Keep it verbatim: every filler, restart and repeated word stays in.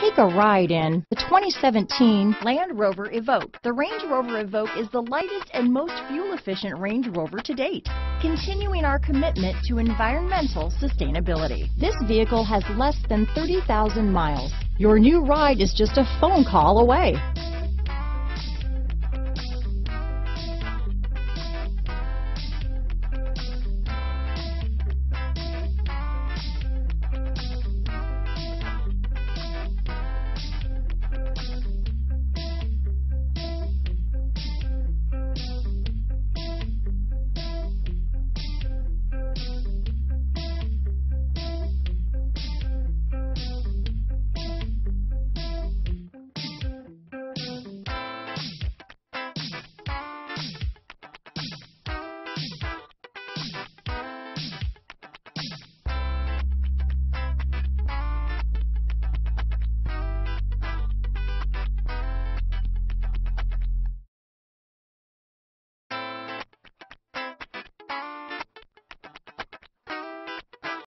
Take a ride in the twenty seventeen Land Rover Evoque. The Range Rover Evoque is the lightest and most fuel-efficient Range Rover to date, continuing our commitment to environmental sustainability. This vehicle has less than thirty thousand miles. Your new ride is just a phone call away.